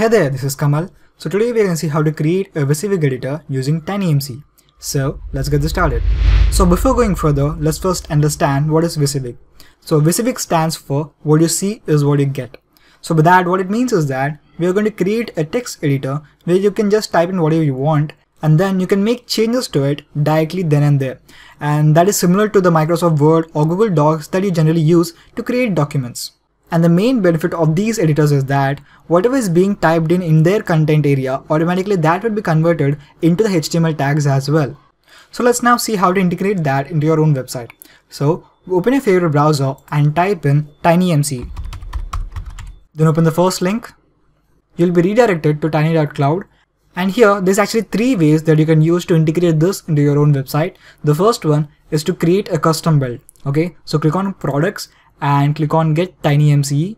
Hey there, this is Kamal. So today we are going to see how to create a WYSIWYG editor using TinyMCE. So let's get this started. So before going further, let's first understand what is WYSIWYG. So WYSIWYG stands for what you see is what you get. So with that, what it means is that we are going to create a text editor where you can just type in whatever you want and then you can make changes to it directly then and there. And that is similar to the Microsoft Word or Google Docs that you generally use to create documents. And the main benefit of these editors is that whatever is being typed in their content area, automatically that will be converted into the HTML tags as well. So let's now see how to integrate that into your own website. So open your favorite browser and type in TinyMCE. Then open the first link. You'll be redirected to tiny.cloud. And here there's actually three ways that you can use to integrate this into your own website. The first one is to create a custom build. Okay, so click on products and click on get TinyMCE.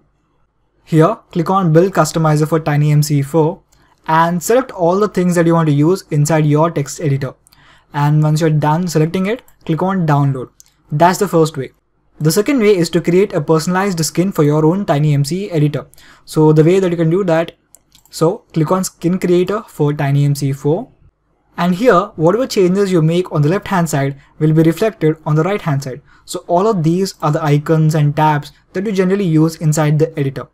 Here click on build customizer for TinyMCE 4 and select all the things that you want to use inside your text editor. And once you're done selecting it, click on download. That's the first way. The second way is to create a personalized skin for your own TinyMCE editor. So the way that you can do that, so click on skin creator for TinyMCE 4. And here, whatever changes you make on the left hand side will be reflected on the right hand side. So all of these are the icons and tabs that you generally use inside the editor.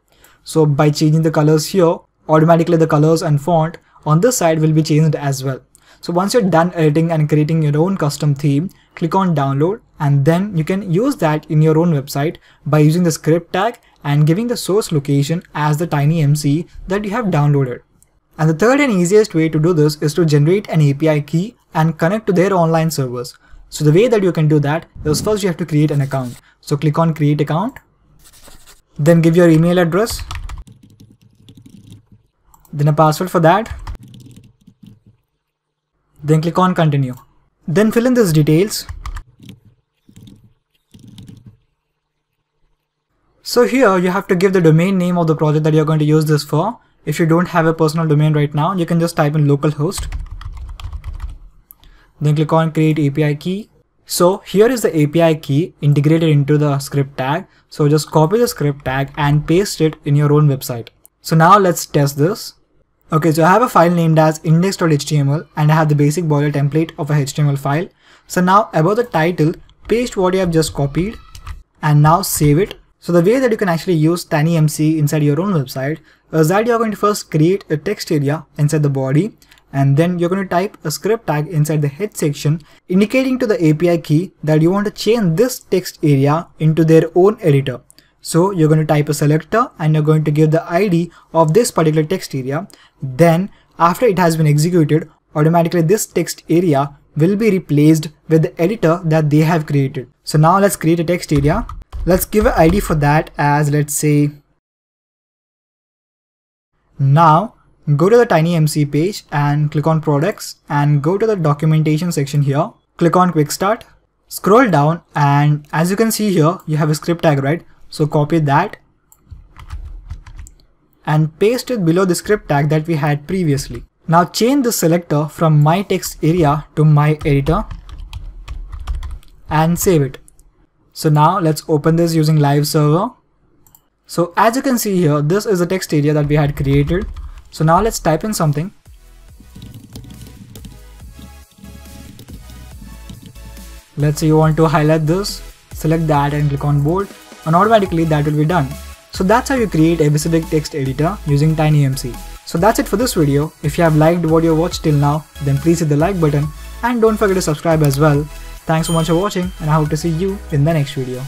So by changing the colors here, automatically the colors and font on this side will be changed as well. So once you're done editing and creating your own custom theme, click on download and then you can use that in your own website by using the script tag and giving the source location as the TinyMCE that you have downloaded. And the third and easiest way to do this is to generate an API key and connect to their online servers. So the way that you can do that is first you have to create an account. So click on create account, then give your email address, then a password for that, then click on continue. Then fill in these details. So here you have to give the domain name of the project that you're going to use this for. If you don't have a personal domain right now, you can just type in localhost. Then click on create API key. So here is the API key integrated into the script tag. So just copy the script tag and paste it in your own website. So now let's test this. Okay, so I have a file named as index.html and I have the basic boiler template of a HTML file. So now above the title, paste what you have just copied and now save it. So the way that you can actually use TinyMCE inside your own website is that you're going to first create a text area inside the body and then you're going to type a script tag inside the head section indicating to the API key that you want to change this text area into their own editor. So you're going to type a selector and you're going to give the ID of this particular text area. Then after it has been executed, automatically this text area will be replaced with the editor that they have created. So now let's create a text area. Let's give an ID for that as, let's say, now go to the TinyMCE page and click on products and go to the documentation section here. Click on quick start, scroll down and as you can see here, you have a script tag, right? So copy that and paste it below the script tag that we had previously. Now change the selector from my text area to my editor and save it. So now let's open this using live server. So as you can see here, this is the text area that we had created. So now let's type in something. Let's say you want to highlight this, select that and click on bold and automatically that will be done. So that's how you create a WYSIWYG text editor using TinyMCE. So that's it for this video. If you have liked what you watched till now, then please hit the like button and don't forget to subscribe as well. Thanks so much for watching and I hope to see you in the next video.